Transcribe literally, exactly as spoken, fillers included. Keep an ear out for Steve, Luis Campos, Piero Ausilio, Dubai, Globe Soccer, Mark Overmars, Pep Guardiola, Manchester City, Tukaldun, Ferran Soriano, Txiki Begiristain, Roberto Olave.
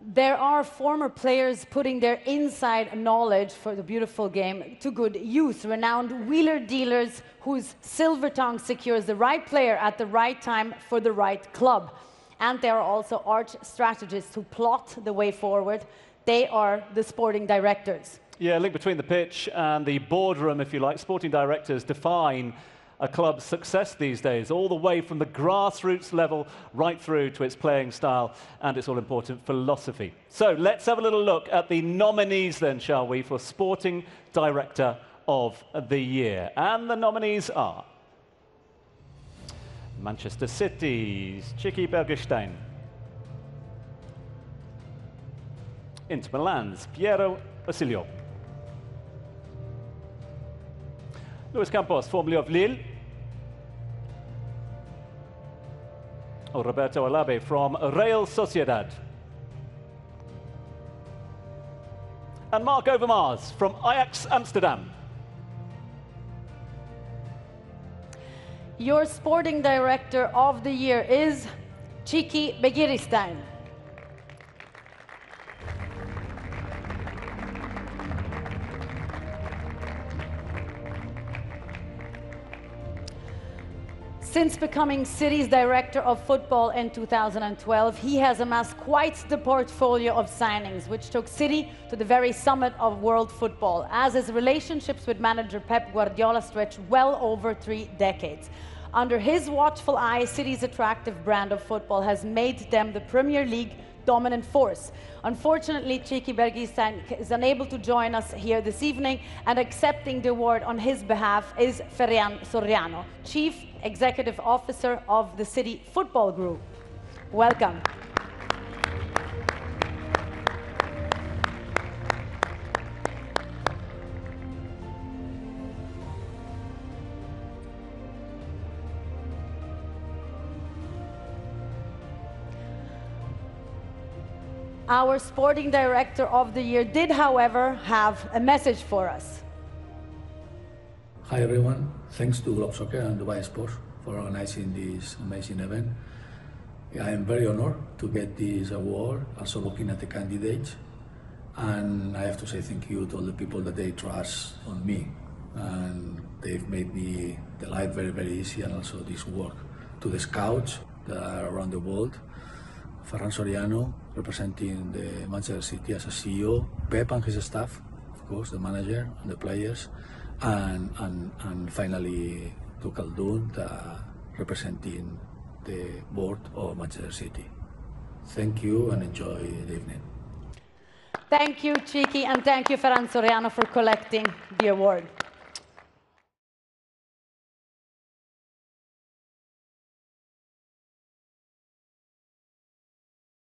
there are former players putting their inside knowledge for the beautiful game to good use. Renowned wheeler dealers whose silver tongue secures the right player at the right time for the right club. And there are also art strategists who plot the way forward. They are the sporting directors. Yeah, link between the pitch and the boardroom, if you like. Sporting directors define a club's success these days, all the way from the grassroots level right through to its playing style and its all-important philosophy. So let's have a little look at the nominees then, shall we, for Sporting Director of the Year. And the nominees are Manchester City's Txiki Begiristain, Inter Milan's Piero Ausilio, Luis Campos, formerly of Lille, or Roberto Olave from Real Sociedad, and Mark Overmars from Ajax Amsterdam. Your Sporting Director of the Year is Txiki Begiristain. Since becoming City's Director of Football in two thousand twelve, he has amassed quite the portfolio of signings, which took City to the very summit of world football, as his relationships with manager Pep Guardiola stretch well over three decades. Under his watchful eye, City's attractive brand of football has made them the Premier League dominant force. Unfortunately, Txiki Begiristain is unable to join us here this evening, and accepting the award on his behalf is Ferran Soriano, Chief Executive Officer of the City Football Group. Welcome. Our Sporting Director of the Year did, however, have a message for us. Hi everyone, thanks to Globe Soccer and Dubai Sports for organizing this amazing event. I am very honored to get this award, also looking at the candidates, and I have to say thank you to all the people that they trust on me, and they've made me the life very, very easy, and also this work. To the scouts that are around the world, Ferran Soriano, representing the Manchester City as a C E O, Pep and his staff, of course, the manager and the players, and, and, and finally Tukaldun, representing the board of Manchester City. Thank you and enjoy the evening. Thank you, Txiki, and thank you, Ferran Soriano, for collecting the award.